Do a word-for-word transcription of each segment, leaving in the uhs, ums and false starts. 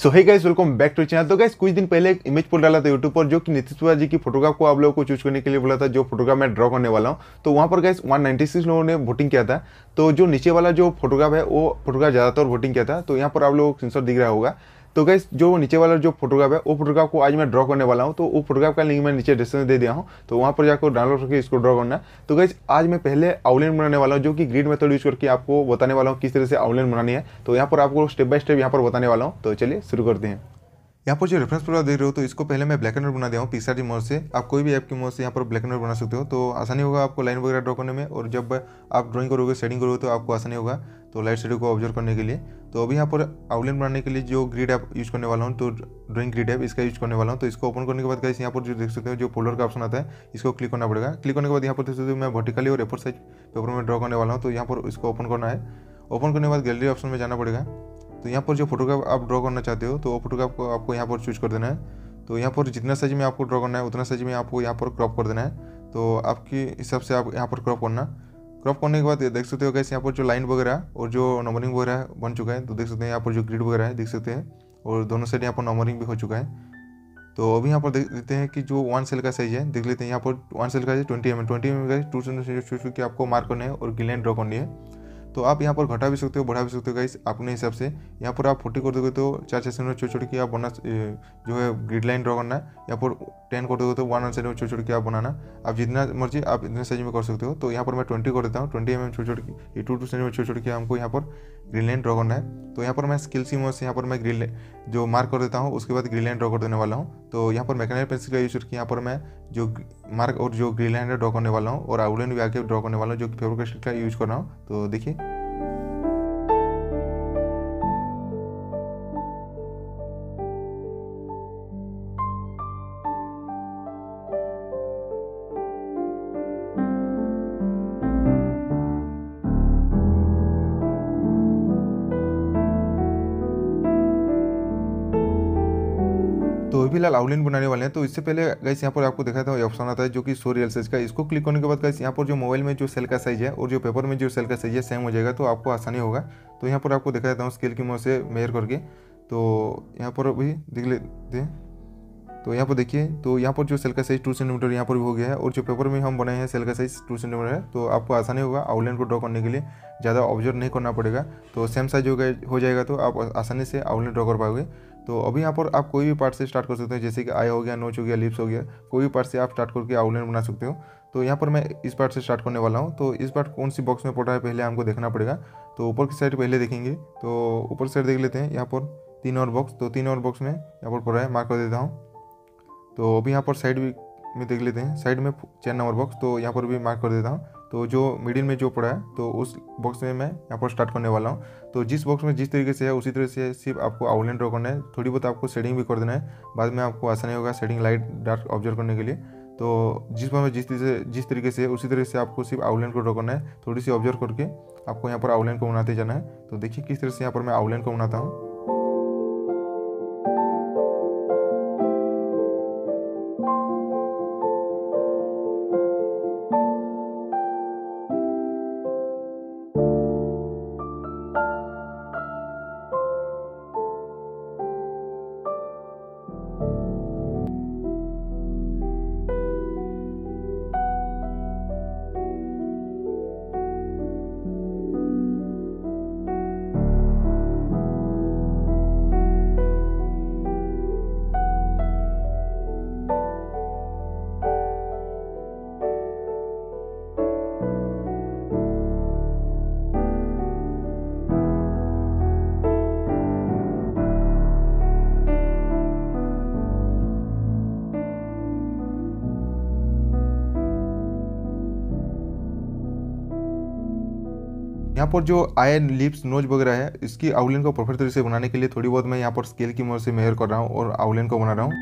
So hey guys, welcome back to channel. तो guys, कुछ दिन पहले एक इमेज पोल डाला था यूट्यूब पर, जो कि नितीश भरद्वाज जी की फोटोग्राफ को आप लोगों को चूज करने के लिए बोला था, जो फोटोग्राफ मैं ड्रॉ करने वाला हूँ। तो वहाँ पर गाइस एक सौ छियानवे लोगों ने वोटिंग किया था। तो जो नीचे वाला जो फोटोग्राफ है वो फोटोग्राफ ज़्यादातर वोटिंग किया था। तो यहाँ पर आप लोगों को स्क्रीनशॉट दिख रहा होगा। तो गाइस, जो नीचे वाला जो फोटोग्राफ है वो फोटोग्राफ को आज मैं ड्रॉ करने वाला हूँ। तो वो फोटोग्राफ का लिंक मैं नीचे डिस्क्रिप्शन में दे दिया हूँ, तो वहाँ पर जाकर डाउनलोड करके इसको ड्रॉ करना है। तो गाइस, आज मैं पहले आउटलाइन बनाने वाला हूँ, जो कि ग्रिड मेथड यूज करके आपको बताने वाला हूँ किस तरह से आउटलाइन बनानी है। तो यहाँ पर आपको स्टेप बाय स्टेप यहाँ पर बताने वाला हूँ। तो चलिए शुरू करते हैं। यहाँ पर जो रेफरेंस प्रोग्राम देख रहे हो, तो इसको पहले मैं ब्लैक एंड व्हाइट बना दिया हूँ पिक्सर की मदद से। आप कोई भी ऐप की मदद से यहाँ पर ब्लैक एंड व्हाइट बना सकते हो, तो आसानी होगा आपको लाइन वगैरह ड्रॉ करने में। और जब आप ड्राइंग करोगे, शेडिंग करोगे, तो आपको आसानी होगा तो लाइट शेडिंग को ऑब्जर्व करने के लिए। तो अभी यहाँ पर आउटलाइन बनाने के लिए जो ग्रिड ऐप यूज़ करने वाला हूँ, तो ड्राइंग ग्रिड ऐप इसका यूज करने वाला हूँ। तो इसको ओपन करने के बाद गाइस, यहाँ पर जो देख सकते हो जो फोल्डर का ऑप्शन आता है, इसको क्लिक करना पड़ेगा। क्लिक करने के बाद यहाँ पर देख सकते हो मैं वर्टिकली और ए फोर साइज पेपर में ड्रॉ करने वाला हूँ। तो यहाँ पर इसको ओपन करना है। ओपन करने के बाद गैलरी ऑप्शन में जाना पड़ेगा। तो यहाँ पर जो फोटोग्राफ आप ड्रॉ करना चाहते हो, तो वो फोटोग्राफ को आपको यहाँ पर चूज कर देना है। तो यहाँ पर जितना साइज में आपको ड्रॉ करना है, उतना साइज में आपको यहाँ पर क्रॉप कर देना है। तो आपके हिसाब से आप यहाँ पर क्रॉप करना। क्रॉप करने के बाद देख सकते हो गाइस, यहाँ पर जो लाइन वगैरह और जो नंबरिंग वगैरह बन चुका है। तो देख सकते हैं यहाँ पर जो ग्रिड वगैरह है, देख सकते हैं, और दोनों साइड यहाँ पर नंबरिंग भी हो चुका है। तो अभी यहाँ पर देख लेते हैं कि जो वन सेल का साइज है, देख लेते हैं यहाँ पर वन सेल का size twenty M M twenty M M two cent की आपको मार्क करना है और ग्रीन लाइन ड्रॉ करनी है। तो आप यहाँ पर घटा भी सकते हो, बढ़ा भी सकते हो गाइस, अपने हिसाब से। यहाँ पर आप फोर्टी कर दोगे तो चार छः सेंट में छोटी छोटी की आप बना जो है ग्रिड लाइन ड्रॉ करना है। यहाँ पर टेन कर दोगे तो वन सेंट में छोटी छोटी की आप बनाना। आप जितना मर्जी आप इतने साइज में कर सकते हो। तो यहाँ पर मैं ट्वेंटी कर देता हूँ। ट्वेंटी एम एम छोटी छोटी की टू टू सेंट में छोटी छोटी की हमको यहाँ पर ग्रिड लाइन ड्रॉ करना है। तो यहाँ पर मैं स्किल सीम से यहाँ पर मैं ग्रिड जो मार्क कर देता हूँ, उसके बाद ग्रिड लाइन ड्रॉ कर देने वाला हूँ। तो यहाँ पर मैकेनिकल पेंसिल का यूज करके यहाँ पर मैं जो मार्क और जो ग्रिड लाइन है ड्रॉ करने वाला हूँ, और आउटलाइन भी आके ड्रॉ करने वाला हूँ, जो कि फेब्रिक स्टिक का यूज कर रहा हूँ। तो देखिए, तो अभी लाल आउटलाइन बनाने वाले हैं। तो इससे पहले गाइस, यहाँ पर आपको दिखाता हूँ ऑप्शन आता है जो कि सो रियल साइज का। इसको क्लिक करने के बाद गाइस, यहाँ पर जो मोबाइल में जो सेल का साइज है और जो पेपर में जो सेल का साइज है सेम हो जाएगा, तो आपको आसानी होगा। तो यहाँ पर आपको दिखाता हूँ स्केल की मदद से मेयर करके। तो यहाँ पर अभी देख लेते हैं। तो यहाँ पर देखिए, तो यहाँ पर जो सेल का साइज टू सेंटीमीटर यहाँ पर भी हो गया है, और जो पेपर में हम बनाए हैं सेल का साइज टू सेंटीमीटर है। तो आपको आसानी होगा आउटलाइन को ड्रॉ करने के लिए, ज़्यादा ऑब्जर्व नहीं करना पड़ेगा। तो सेम साइज हो गया हो जाएगा तो आप आसानी से आउटलाइन ड्रॉ कर पाओगे। तो अभी यहाँ पर आप कोई भी पार्ट से स्टार्ट कर सकते हो, जैसे कि आई हो गया, नोच हो गया, लिप्स हो गया, कोई भी पार्ट से आप स्टार्ट करके आउटलाइन बना सकते हो। तो यहाँ पर मैं इस पार्ट से स्टार्ट करने वाला हूँ। तो इस पार्ट कौन सी बॉक्स में पड़ा है पहले हमको देखना पड़ेगा। तो ऊपर की साइड पहले देखेंगे। तो ऊपर की साइड देख लेते हैं, यहाँ पर तीन और बॉक्स। तो तीन और बॉक्स में यहाँ पर पड़ा है, मार्क कर देता हूँ। तो अभी यहाँ पर साइड में देख लेते हैं, साइड में चार नंबर बॉक्स। तो यहाँ पर भी मार्क कर देता हूँ। तो जो मिडिल में जो पड़ा है, तो उस बॉक्स में मैं यहाँ पर स्टार्ट करने वाला हूँ। तो जिस बॉक्स में जिस तरीके से है, उसी तरह से सिर्फ आपको आउटलाइन ड्रॉ करना है। थोड़ी बहुत आपको शेडिंग भी कर देना है, बाद में आपको आसानी होगा शेडिंग लाइट डार्क ऑब्जर्व करने के लिए। तो जिस बॉक्स में जिस तरीके जिस तरीके से है, उसी तरह से आपको सिर्फ आउटलाइन को ड्रॉ करना है। थोड़ी सी ऑब्जर्व करके आपको यहाँ पर आउटलाइन को बनाते जाना है। तो देखिए किस तरह से यहाँ पर मैं आउटलाइन को बनाता हूँ। यहाँ पर जो आई, लिप्स, नोज वगैरह है, इसकी आउटलाइन को परफेक्ट तरीके से बनाने के लिए थोड़ी बहुत मैं यहाँ पर स्केल की मदद से मेजर कर रहा हूँ और आउटलाइन को बना रहा हूँ।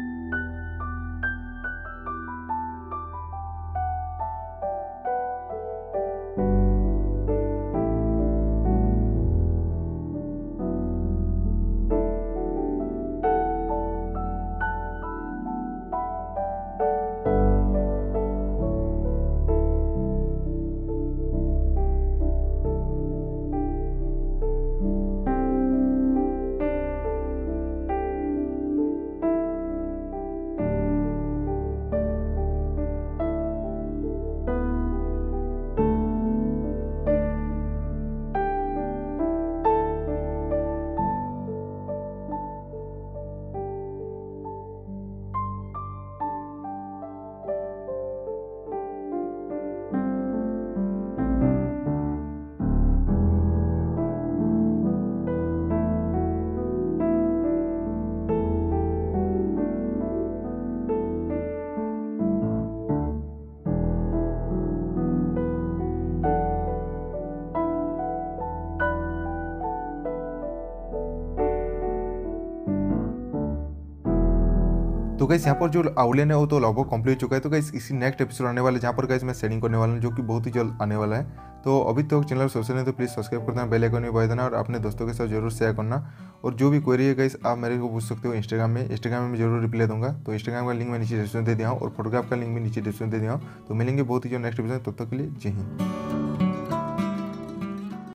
तो गाइस यहाँ पर जो आउटलाइन है वो तो लगभग कंप्लीट हो चुका है। तो गाइस इसी नेक्स्ट एपिसोड आने वाला है जहाँ पर गाइस मैं शेडिंग करने वाला हूँ, जो कि बहुत ही जल्द आने वाला है। तो अभी तक चैनल सब्सक्राइब नहीं तो प्लीज़ सब्सक्राइब कर देना, बेल आइकन भी बजा देना और अपने दोस्तों के साथ जरूर शेयर करना। और जो भी क्वेरी है गाइस आप मेरे को पूछ सकते हो इंस्टाग्राम में, इंस्टाग्राम में जरूर रिप्लाई दूंगा। तो इंस्टाग्राम का लिंक मैं नीचे डिस्क्रिप्शन दे दिया हूँ और फोटोग्राफ का लिंक भी नीचे डिस्क्रिप्शन दे दिया हूँ। तो मिलेंगे बहुत ही जो नेक्स्ट एपिसोड, तब तक के लिए जय हिंद।